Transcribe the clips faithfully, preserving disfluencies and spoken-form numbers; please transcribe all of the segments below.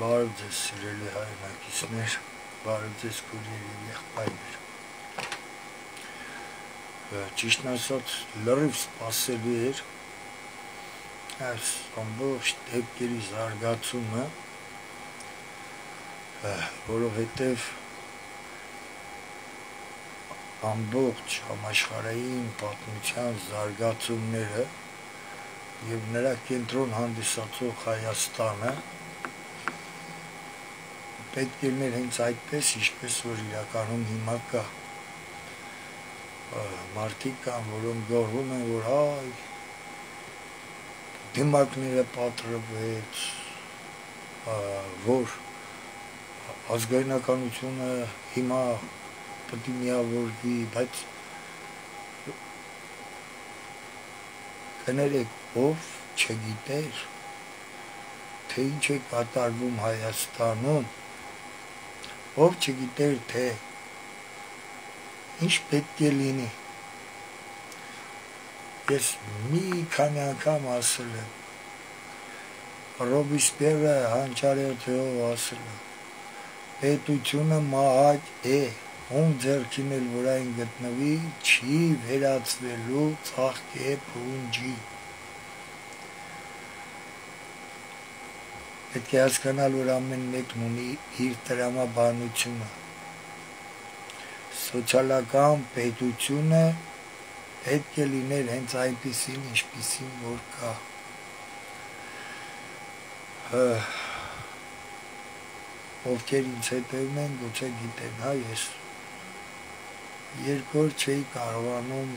Bağırım tez süreli haymak ismer, bağırım tez kuleleri yıkmaymer. Çişnasat lırıp spaselidir. Ամբողջ դեպքերի զարգացումը, որովհետև ամբողջ համաշխարհային պատմության զարգացումները եւ նրա կենտրոն հանդիսացող Հայաստանը պետք է մեր հենց այդպես, ինչպես որ իրականում հիմա կա, մարդիկ կան, որոնք գոհում են, որ հայ Դիմարկները պատրվեց, որ ազգայնականությունը հիմա պետք է միավորվի, բայց կներեք, ով չգիտեր, թե ինչ է կատարվում Հայաստանում, ով չգիտեր, թե ինչ պետք է լինի. Ես մի քանի անգամ ասել եմ, Ռոբեսպիերը հանճարեթով ասել է, պետությունը մահաճ է, ում ձեռքին էլ որ այն գտնվի, չի վերածվելու ծաղկե պունջի։ Պետք է հասկանալ, որ ամեն մեկն ունի իր տրամաբանությունը։ Սոցիալական պետությունը պետք է լիներ հենց այնպիսին, ինչպիսին որ կա։ Ովքեր ինձ հետևում են, գուցե գիտեն, հա, ես երկար չէի կարողանում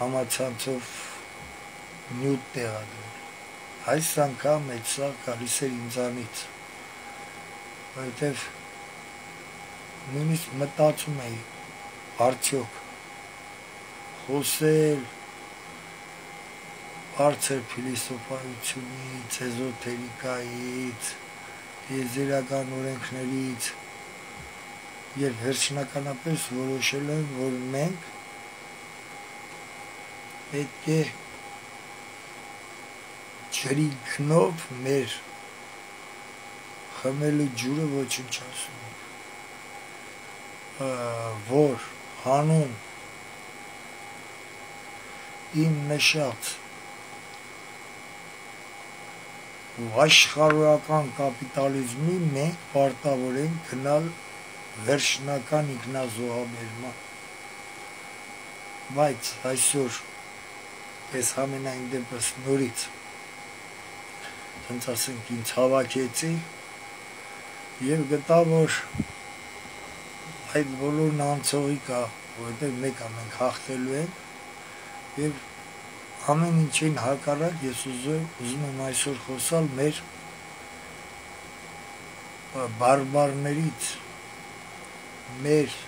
համացանցով նյութ տեղադրել։ Այս անգամ այդ սա գալիս էր ինձանից, որովհետև նույնիսկ մտածում էի, արդյոք խոսել բարձր փիլիսոփայությունից, էզոթերիկայից, եզերական օրենքներից եւ վերջնականապես որոշել եմ, որ մենք պետք է ջրինքնով մեր խմելու ջուրը ոչնչացնենք, որ Hanım, im neşat, aşkarıakan kapitalizmi mi partavoren knal verşnakan iknazohabelma. Bayt, aysur, es hamenayn depes nurits. Sentasın kinç havaketsi, yev gtavor. Այդ բոլորն անցողի կա, որովհետև մեկ ամենք հաղթելու ենք եւ ամեն ինչին հակառակ ես ուզում եմ այսօր խոսալ մեր բարբարներից, մեր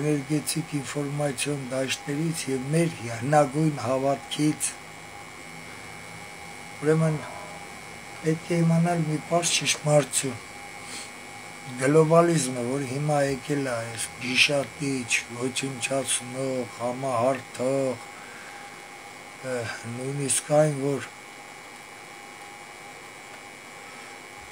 էներգետիկ ինֆորմացիոն դաշտերից եւ մեր հնագույն հավատքից։ Ուրեմն պետք է իմանալ մի բարձ ճշմարտություն. Գլոբալիզմը, որ հիմա եկել է, այս գիշատիչ, ոչնչացնող, համահարթող, նույնիսկ այն, որ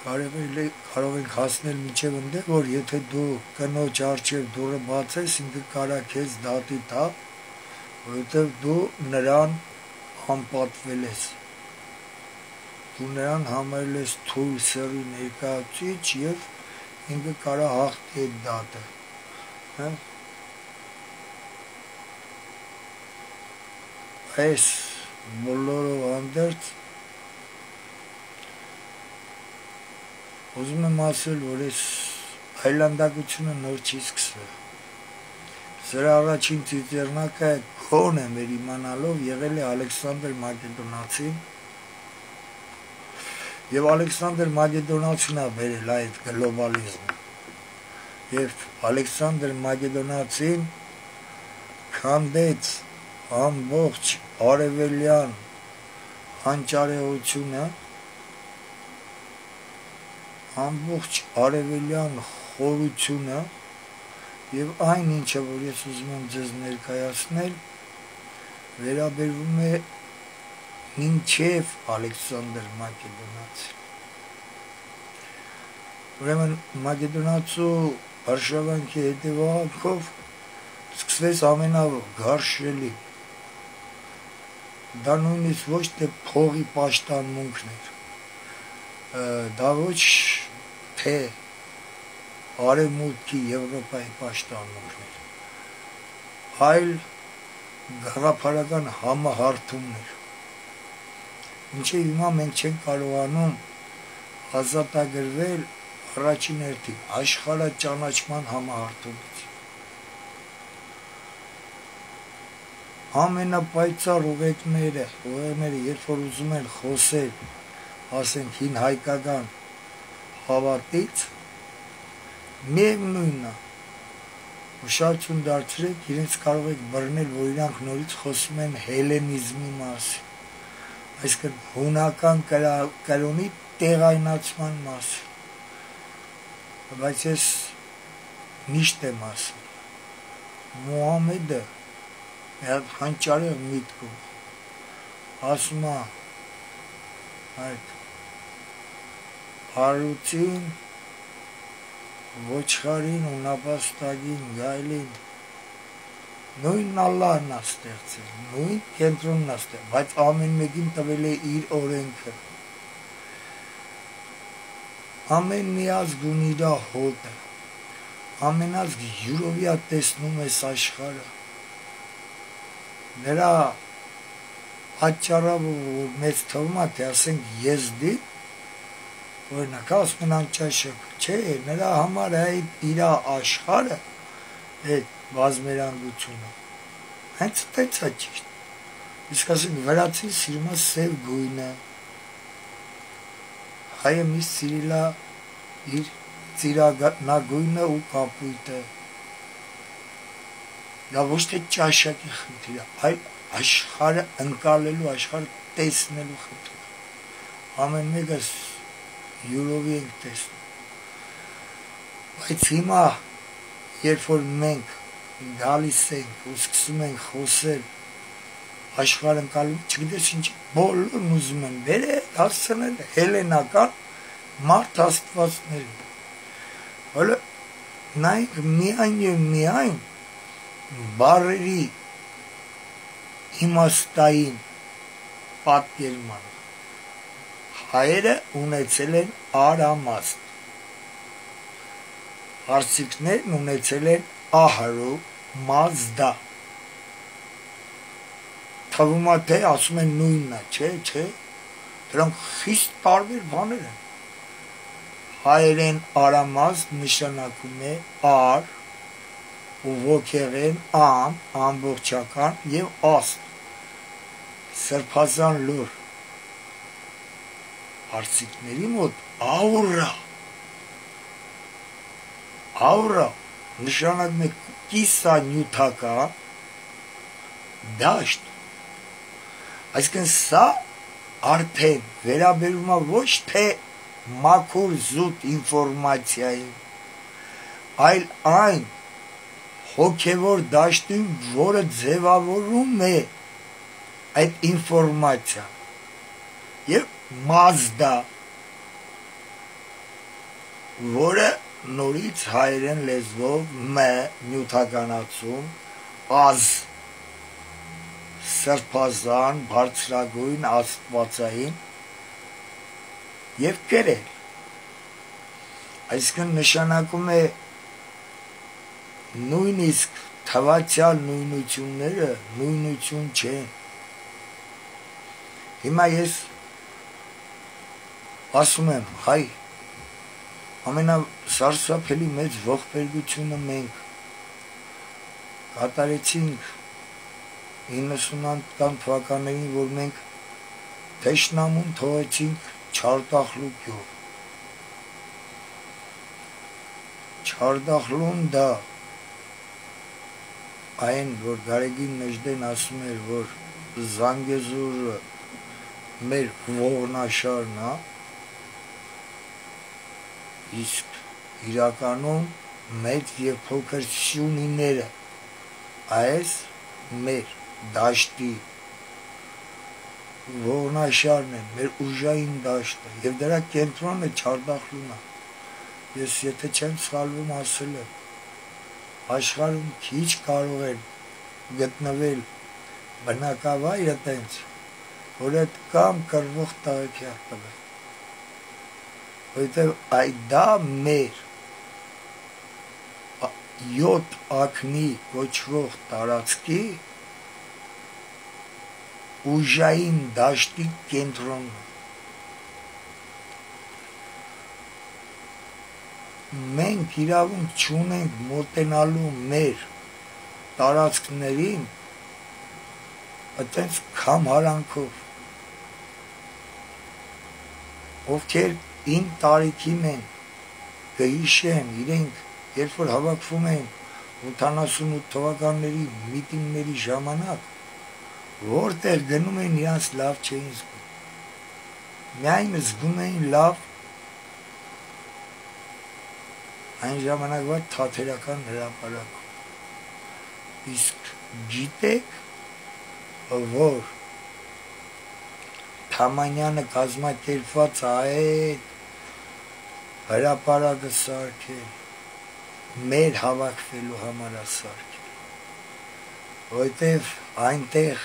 կարող ենք հասնել մինչև այնտեղ, որ եթե դու կնոջ առջև դուռը բացես, ինքը կարա քեզ դատի տա, որովհետև դու նրան անպատվել ես։ Դու նրան համարել ես թույլ սեռի ներկայացուցիչ եւ İndi kara hak eddadı. Es boloro andert. Uzun masal oris aylandakutunu nor çizkse. Zira araçın titernaka kone meri manalov yegele Ալեքսանդր Մակեդոնացին. Եվ Ալեքսանդր Մակեդոնացին է վերել այդ գլոբալիզմը։ Եվ Ալեքսանդր Մակեդոնացին քանդեց ամբողջ արևելյան հանճարեությունը, ամբողջ արևելյան խորությունը եւ այն ինչը որ ես ուզում եմ ձեզ ներկայացնել վերաբերվում է մինչև Ալեքսանդր Մակեդոնացին։ Ուրեմն Մակեդոնացու արշավանքի հետևանքով սկսվեց ամենագարշելի, դա նույնիսկ ոչ թե փողի պաշտամունքն էր, դա ոչ թե արևմուտքի Եվրոպայի պաշտամունքն էր, այլ գաղափարական համահարթումն էր, ինչեւ հիմա մենք չենք կարողանում ազատագրվել առաջին հերթին աշխարհաճանաչման համահարթումից։ Ամենապայծառ ուղեկները, ուղեկները երբ որ ուզում են խոսել, ասենք հին հայկական հավատից, միևնույնն է, ուշադրություն դարձրեք, իրենց կարող եք բռնել, որ իրանք նորից խոսում են հելենիզմի մասին, այսինքն հունական կրոնի տեղայնացման մասին։ Բայց ես միշտ եմ ասում, Մուհամեդը Eğer hançarı mitku, asma, hayt, harutin, voçharin, unapastagin, yaylin, nöyn Allah'ın astertsin, nöyn kentronun astertsin. Bayt amin mekin tabele ir orenkı. Amin miyaz gunida hoda, amin az yuroviya tesnume saşhara. Նրա պատճառով մեծ թվում է, ասենք եզդի, օրինակ ասում են անճաշակ, չէ, նրա համար այդ իր աշխարհը, այդ բազմերանգությունը, հենց այդպես է ճիշտ։ Իսկ ասենք վրացին սիրում է սև գույնը, հայը միշտ սիրել է իր ծիրանագույնը ու կապույտը, Դա ոչ թե ճաշակի խնդիր է, այլ աշխարհը ընկալելու, աշխարհը տեսնելու խնդիր է, ամեն մեկը յուրովի ենք տեսնում։ Բայց հիմա, երբ որ մենք գալիս ենք ու սկսում ենք խոսել աշխարհը ընկալելու, չգիտես ինչ, բոլորն ուզում են վերել հասցնել հելենական մարդ աստվածներին։ Հələ նայեք միայն և միայն Բարերի իմաստային պատկերման հայերը ունեցել են արամաստ, հարսիկներն ունեցել են ահարու մազդա, թվում է թե ասում են նույնն է, չէ, չէ, դրանք խիստ տարբեր բաներ են, հայերեն արամաստ նշանակում է ար, Ովոքեղեն ամ, ամբողջական և աստ, սրբազան լուր, հարցիկների մոտ աուրա, աուրա նշանակ մեկ կիսանյութական դաշտ, այսքն սա արդեն վերաբերումա ոչ թե մաքուր զուտ ինվորմացիայի, այլ այն հոգևոր դաշտում, որը ձևավորում է այդ ինվորմացիա և մազդա, որը նորից հայերեն լեզվով մը նյութականացում, ազ, սրբազան, բարձրագույն, աստվածային և կերել, այսինքն նշանակում է Նույնիսկ թվացյալ նույնությունները նույնություն չեն։ Հիմա ես ասում եմ, հայ, ամենասարսափելի մեծ ողբերգությունը մենք կատարեցինք հինգսունական թվականներին, որ մենք թեշնամուն թողեցինք Չարդախլու գյուղ։ Չարդախլուն դա Այն, որ Գարեգին Մեժդեն ասում էր, որ Զանգեզուրը մեր ողնաշարն է, իսկ իրականում մեծ և փոքր սյունիները, այս մեր դաշտի ողնաշարն է, մեր ուժային դաշտը և դրա կենտրոնը Չարդախլուն է, ես եթե չեմ սխալվում ասել եմ, աշխարհում քիչ կարող են գտնվել բնակավայրը տենց, որ այդ կամ կռվող տարիքյալ տվեն, որովհետև այդ դա մեր յոթ ակնի կոչվող տարածքի ուժային դաշտի կենտրոնն է. Մենք իրավունք չունենք մոտենալու մեր տարածքներին այդպես քամհարանքով, ովքեր իմ տարիքին են, գիշեն իրենք, երբ որ հավաքվում են ութանասունութ թվականների միտինգների ժամանակ, որտեղ գնում են իրենց լավ չէին զգում, միայն զգում էին լավ այն ժամանակվա թատերական հրապարակում։ Իսկ գիտեք, որ Թամանյանը կազմակերպված այդ հրապարակը սարքել մեր հավաքվելու համար սարքել, որովհետև այնտեղ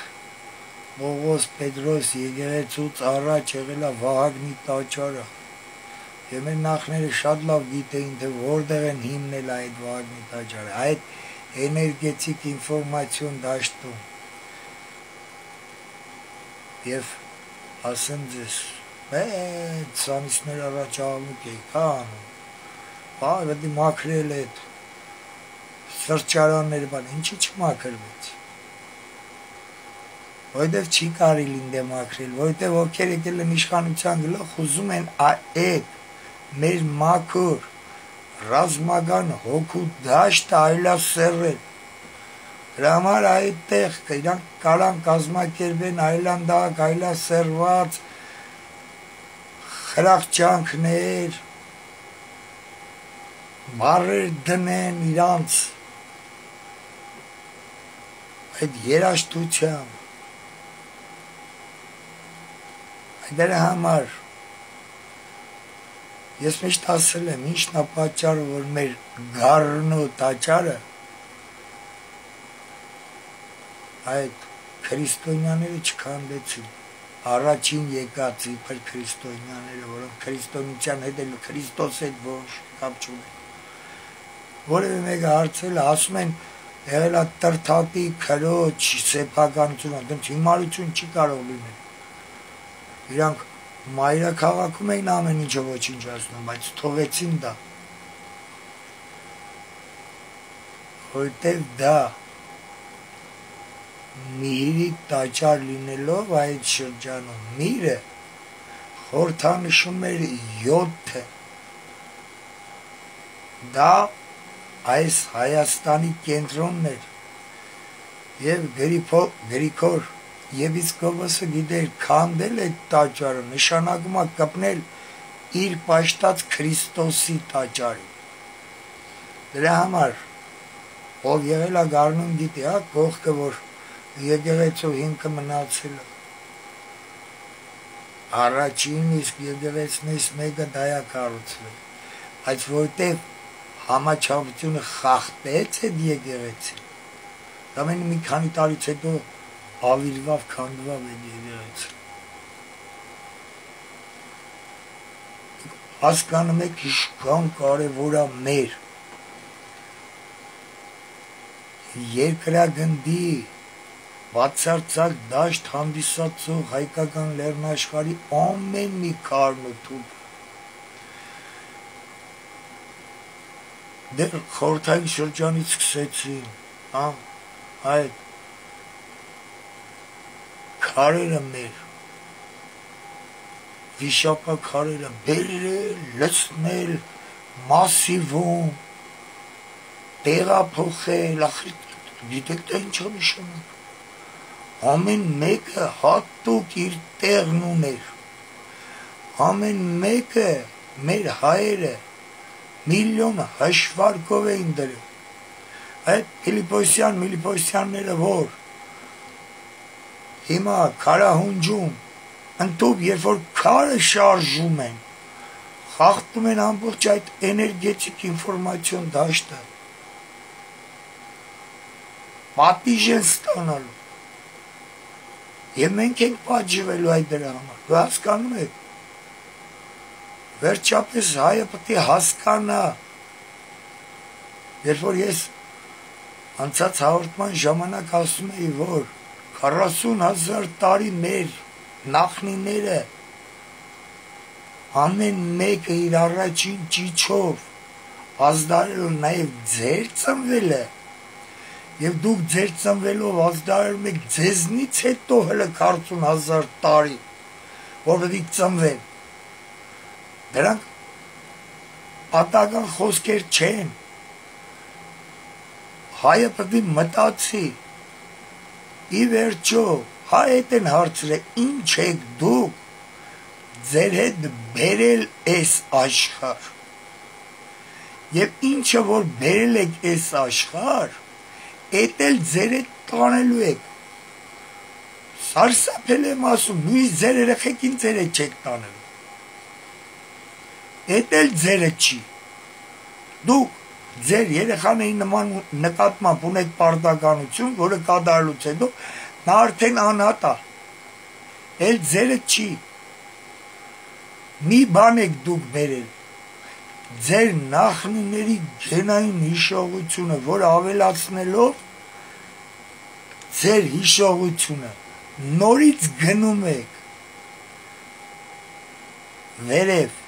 Պողոս Պետրոս եկեղեցուց առաջ եղել է Վահագնի տաճարը, եւ մեր նախները շատ լավ գիտեին, թե որտեղ են հիմնել այդ Վահագնի տաճարը, այդ էներգետիկ ինֆորմացիոն դաշտում։ Եվ ասեմ ձեզ, մեծ ամիսներ առաջ աղմուկ էիք անում, բա պետք է մաքրել այդ սրճարանները, բան ինչի՞ չմաքրվեց, որտեղ չի կարելի լինել մաքրել, որտեղ ովքեր եկել են իշխանության գլխով ուզում են այդ մեր մաքուր ռազմական հոգու դաշտը այլասերել, դրա համար այդտեղ իրանք կարան կազմակերպեն այլանդակ այլասերված խրախճանքներ, բառեր դնեն իրանց այդ երաժշտությամբ, դրա համար ես միշտ ասել եմ, ինչն է պատճառը, որ մեր Գառնու տաճարը այդ քրիստոնյաները չքանդեցին, առաջին եկած իբր քրիստոնյաները, որոնք քրիստոնեության հետ էլ Քրիստոս հետ ոչ կապ չունեն, որևէ մեկը հարցրել, ասում են եղել է տրթապի քրոջ սեփականությունը, դեռ հիմարություն չի կարող լինել, իրանք մայրաքաղաքում էին ամեն ինչը ոչինչ ասնում, բայց թողեցին դա, որտեղ դա Միրի տաճար լինելով այդ շրջանում, Միրը խորհրդանշում էր յոթը, դա այս Հայաստանի կենտրոնն էր, եւ Գրիգոր եպիսկոպոսը գիտեր, քանդել այդ տաճարը նշանակում է կպնել իր պաշտած Քրիստոսի տաճարին, դրա համար ով եղել է Գառնում գիտի, հա, կողքը որ եկեղեցու հիմքը մնացել է, առաջին իսկ եկեղեցնից մեկը դա է կառուցվել, բայց որտեղ համաչափությունը խախտեց այդ եկեղեցին, ամեն մի քանի տարից հետո ավիրվավ, քանդվավ այդ եկեղեցին։ Հասկանում եք ինչքան կարևոր է մեր երկրագնդի բացարձակ դաշտ հանդիսացող հայկական լեռնաշխարհի ամեն մի քարն ու թուփ։ Դեռ խորհրդային շրջանից սկսեցին, հա, այդ քարերը մեր, վիշապա քարերը բերել, լցնել, մասիվում, տեղափոխել, գիտեք դա ինչ է նշանակում, ամեն մեկը հատուկ իր տեղն ուներ, ամեն մեկը մեր հայերը միլիոն հաշվարկով էին դրել, այդ Ֆիլիպոսյան, Միլիպոսյանները որ հիմա քարահունջում, ընդհանուր երբ որ քարը շարժում են, Հաղթում են ամբողջ այդ էներգետիկ ինֆորմացիոն դաշտը, պատիժ են ստանալու, և մենք ենք պատժվելու այդ դրա համար, դու հասկանում եք, վերջապես հայը պետք է հասկանա, երբ որ ես անցած հաղորդման ժամանակ ասում էի, որ քառասուն հազար տարի մեր նախնիները ամեն մեկը իր առաջին ճիչով ազդարելով նաև ձեր ծնվելը եւ դուք ձեր ծնվելով ազդարում եք ձեզնից հետո հələ քառասուն հազար տարի որովհետեւ ծնվել դրանք պատական խոսքեր չեն հայը պետք է մտածի ի վերջո հայ են հարցրել ինչ եք դուք ձեր հետ բերել այս աշխարհ եւ ինչը որ բերել եք այս աշխարհ էդ էլ ձեր հետ տանելու եք սարսափել եմ ասում նույն ձեր երեխեքին ձեր հետ չեք տանելու էդ էլ ձեր հետ չի դուք ձեր երեխաների նման նկատմամբ ունեք պարտականություն որը կատարելուց հետո նա արդեն անհատ է էլ ձեր հետ չի Մի բան եք դուք բերել, ձեր նախնիների գենային հիշողությունը, որ ավելացնելով, ձեր հիշողությունը, նորից գնում եք, վերև,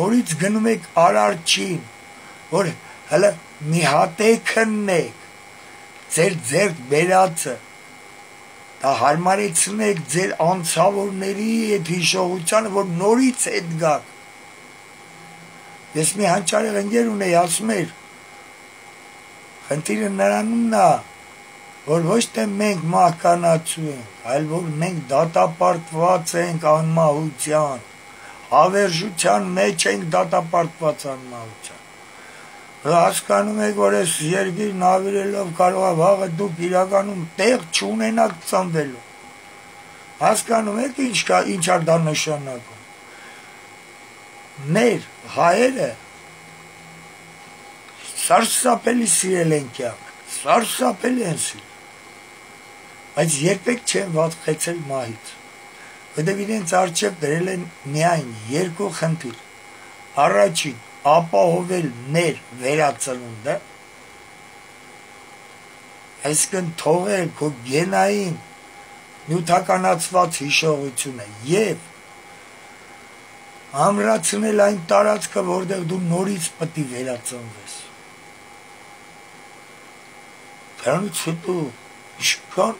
նորից գնում եք արարչին, որ հələ մի հատեքնեք, ձեր ձերք բերածը, Դա հարմարեցնեք ձեր անցավորների այդ հիշողությանը, որ նորից հետ գաք։ Ես մի հանճարեղ ընկեր ունեի ասում էր, խնդիրը նրանումն է, որ ոչ թե մենք մահկանացու ենք, այլ որ մենք դատապարտված ենք անմահության, հավերժության մեջ ենք դատապարտված անմահության։ Հասկանում եք, որ այս երկիրն ավիրելով կարող է վաղը դուք իրականում տեղ չունենաք ծնվելու։ Հասկանում եք ինչ է դա նշանակում։ Մեր հայերը սարսափելի սիրել են կյանք, սարսափելի են սիրել։ Բայց երբեք չեն վախեցել մահից։ Որտեղ իրենց առջև դրել են միայն երկու խնդիր։ Առաջին ապահովել մեր վերածնունդը, այսինքն թողել քո գենային նյութականացված հիշողությունը եւ ամրացնել այն տարածքը, որտեղ դու նորից պետք է վերածնվես։ Դրանից հետո ինչքան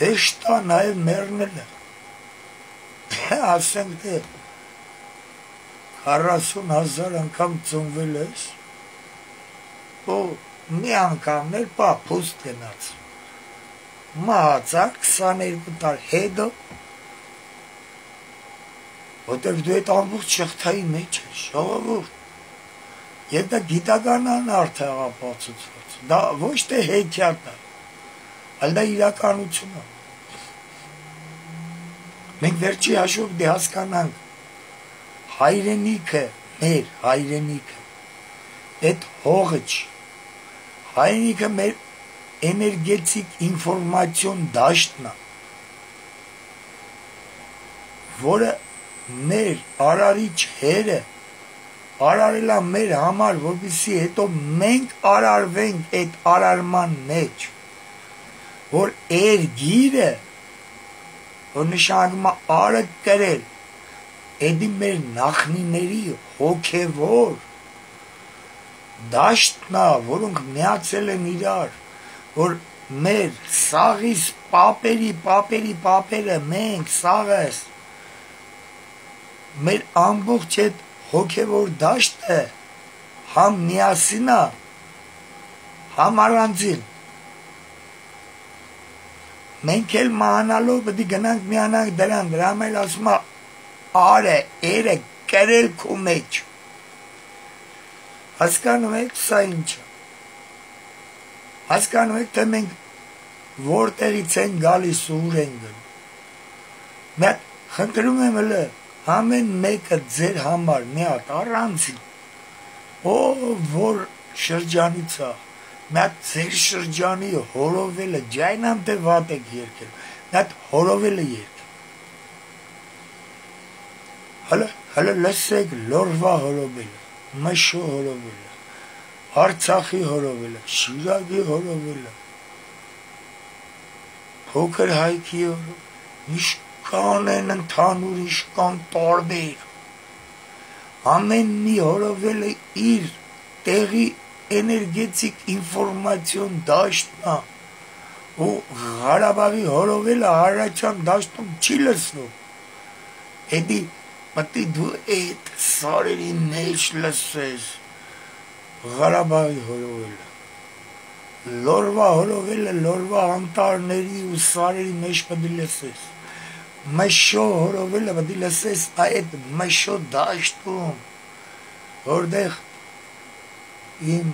հեշտ է նաեւ մեռնելը։ Ասենք թե քառասուն հազար անգամ ծնվել ես, որ մի անգամն էլ պապուս գնաց, մահացար քսաներկու տարի հետո, որտեղ դու այդ ամբողջ շղթայի մեջ ես, ժողովուրդ, եւ դա գիտականն արդեն ապացուցված, դա ոչ թե հեքիաթ է, այլ դա իրականություն է։ Մենք վերջի հաշվով դե հասկանանք Հայրենիքը, մեր հայրենիքը, այդ հողը չի, հայրենիքը մեր էներգետիկ ինֆորմացիոն դաշտն է, որը մեր արարիչ հերը արարել է մեր համար, որպեսզի հետո մենք արարվենք այդ արարման մեջ, որ էր գիրը, որ նշանակում է արը կրել, Էդի մեր նախնիների հոգևոր դաշտնա, որոնք միացել են իրար, որ մեր սաղիս պապերի, պապերի, պապերը մենք սաղս, մեր ամբողջ այդ հոգևոր դաշտը համ միասինա, համ առանձին, մենք էլ մահանալով պետք է գնանք միանանք դրան, դրան էլ ասում է Արը, երը, կերել քո մեջ, հասկանում եք սա ինչը, հասկանում եք, թե մենք որտեղից են գալիս ու ուր են գնում, մենք խնդրում եմ հələ ամեն մեկը ձեր համար մի հատ առանցի, ով որ շրջանից է, մի հատ ձեր շրջանի հորովելը ջայնանտե վատ եք երկել, մի հատ հորովելը երկ։ Հələ, հələ լսեք լորվա հորովելը, մշո հորովելը, Արցախի հորովելը, Շիրակի հորովելը, փոքր հայքի հորովելը, Կանեն ընդհանուր իշկան տարբեր, ամեն մի հորովել է իր տեղի էներգետիկ ինֆորմացիոն դաշտնա, ու Ղարաբաղի հորովելը Արարատյան դաշտում չի լսնում, հետի պտի դու էդ սարերի մեջ լսես Ղարաբաղի հորովելը, լորվա հորովելը լորվա անտարների ու սարերի մեջ պտի լսես, Մշո հորովելը պտի լսես այդ մշո դաշտում, որտեղ իմ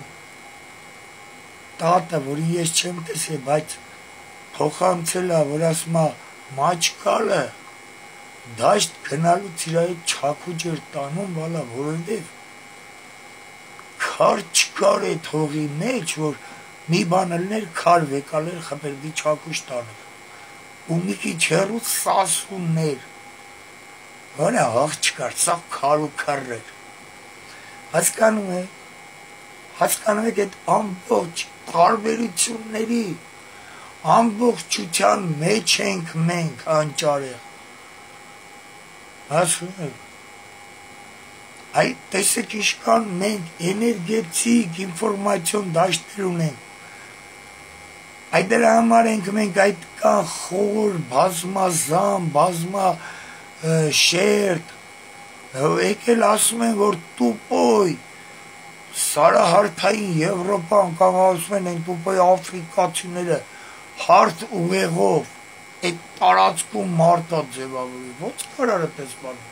տատը, որի ես չեմ տեսել, բայց փոխանցելա, որ ասում է մաչկալը դաշտ գնալուց իր այդ չաքուջ էր տանում, բալա, որովհետև քար չկար այդ հողի մեջ, որ մի բան ելներ քար վեկալեր խփերդի չաքուջ տանը։ Ու մի քիչ հեռու սասուններ, որը աղջկար, սա քարու քարն էր, հասկանում եք, հասկանում եք այդ ամբողջ տարբերությունների, ամբողջության մեջ ենք մենք անճարեղ, հասկանում եք, այդ տեսեք ինչքան մենք էներգետիկ ինֆորմացիոն դաշտեր ունենք, այդ դրա համար ենք մենք այդ կան խոր, բազմազան, բազմա շերտ, եկել ասում են, որ տուպոյ, սարահարթային Եվրոպան կամ ասում են տուպոյ աֆրիկացիները, հարթ ուղեղով, այդ տարածքում մարդա ձևավորի, ո՞նց կարարը պես բանում,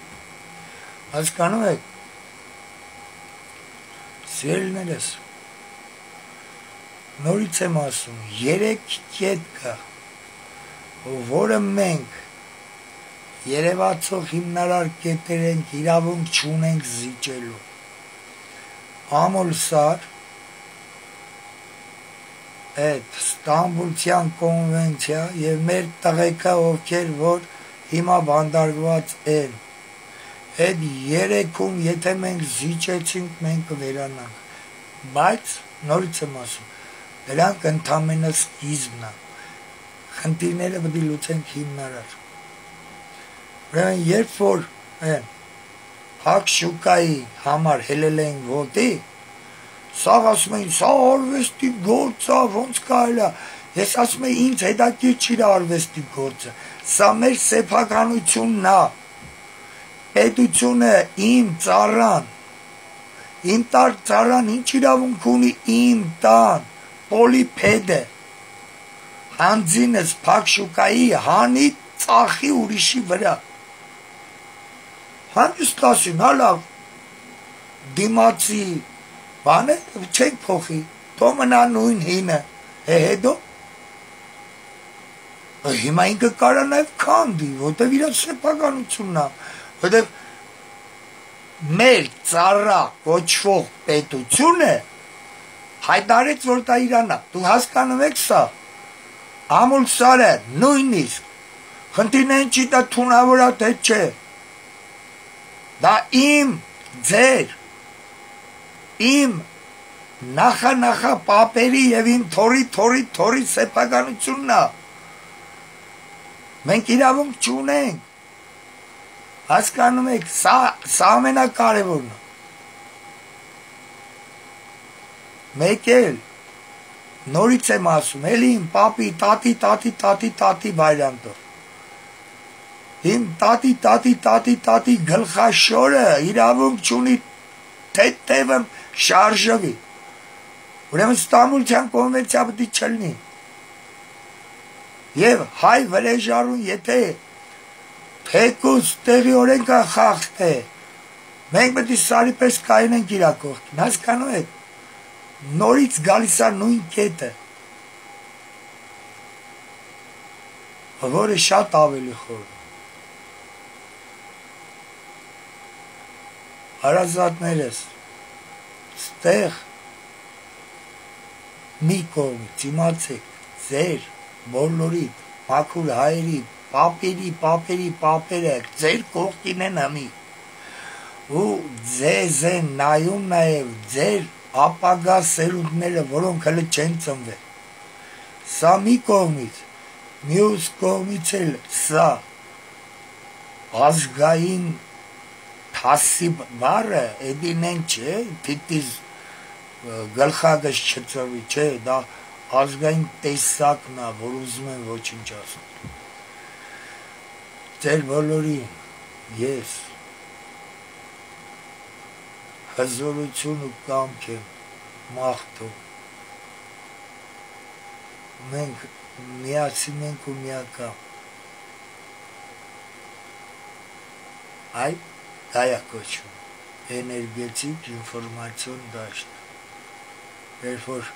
հասկանում եք, սիրելիներս, նորից եմ ասում, երեք կետքը, որը մենք երևացող հիմնարար կետեր ենք իրավունք չունենք զիջելու, ամոլսար, այդ Ստամբուլցյան կոնվենցիա և մեր տղեկը ովքեր, որ հիմա բանդարգված են, այդ երեքում եթե մենք զիջեցինք մենք վերանանք, բայց նորից եմ ասում, Դրանք ընդամենը սկիզբն է, խնդիրները պտի լուծենք հիմնարար։ Ուրեմն երբ որ փակ շուկայի համար հելել էին ոտի, սաղ ասում էին, սա արվեստի գործ է, ոնց կարելի է, ես ասում եմ ինձ հետաքրքիր չի արվեստի գործը, սա մեր սեփականությունն է, պետությունը իմ ծառան, իմ ծառան ինչ իրավունք ունի իմ տան, Պոլիպեդը, հանձինս փակշուկայի հանի ծախի ուրիշի վրա, հանյուսկասին հալավ դիմացի բանը չենք փոխի, թո մնա նույն հինը, է հետո, հիմա ինքը կարա նաև քանդի, որտև իրա սեփականությունն է, որտև մեր ծառա կոչվող պետությունը Հայտարեց, որ դա իրանա, դու հասկանում եք սա, ամուլ սարը նույնիսկ, խնդիրներին չի դա թունավորած հետ չէ, դա իմ ձեր, իմ նախա-նախա պապերի և իմ թորի-թորի-թորի սեփականությունն է, մենք իրավունք չունենք, հասկանում եք, սա ամենակարևորն է, Մեկ էլ, նորից եմ ասում, էլ իմ պապի տատի, տատի, տատի, տատի բայրանտով։ Իմ տատի, տատի, տատի, տատի գլխաշորը իրավունք չունի թեթև եմ շարժվի։ Ուրեմն Ստամբուլցյան կոնվենցիա պտի չլնի։ Եվ հայ վրեժարուն եթե թեկուզ տեղի օրենքը խախտե, մենք պտի սարի պես կայնենք իրա կողքին, հասկանում եք։ Նորից գալիս է նույն կետը, որը շատ ավելի խորը, Արազատներս ստեղ մի կողմ իմացեք ձեր բոլորի Մաքուր հայերի պապերի պապերի պապերը ձեր կողքին են ամի ու ձեզ են նայում նաև ձեր ապագա սերունդները որոնք հələ չեն ծնվել սա մի կողմից մյուս կողմից էլ սա ազգային թասիբ վարը էդինեն չէ դիտիզ գլխագս չծովի չէ դա ազգային տեսակն է որ ուզում են ոչինչ ասել ձեր բոլորին ես հզորություն ու կամք եմ մաղթում մենք միացին ենք ու միակամ այ դա է կոչվում էներգետիկ ինֆորմացիոն դաշտ Երբ որ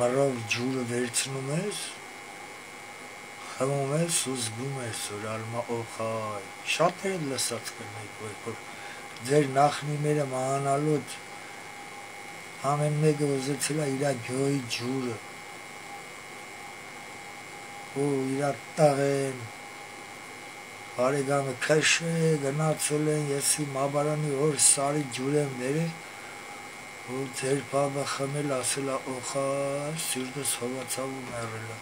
մռով ջուրը վերցնում ես, խմում ես ու զգում ես որ արմա օխայ, շատերն լսած կնեք, որ ձեր նախնիները մահանալուց ամեն մեկը ուզեցել է իր գյուղի ջուրը, ու իր տաղեն, բարեկամը քշե գնացել են, եսի մաբարանի օր սարի ջուր եմ բերել ու ձեր բաբա խմել ասել է օխա սիրտս հովացավ ու մեռել է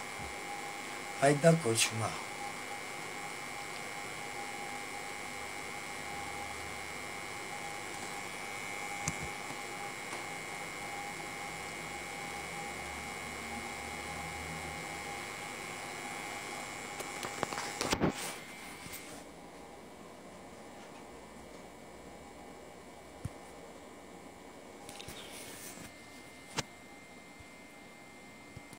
այդ դա կոչվում է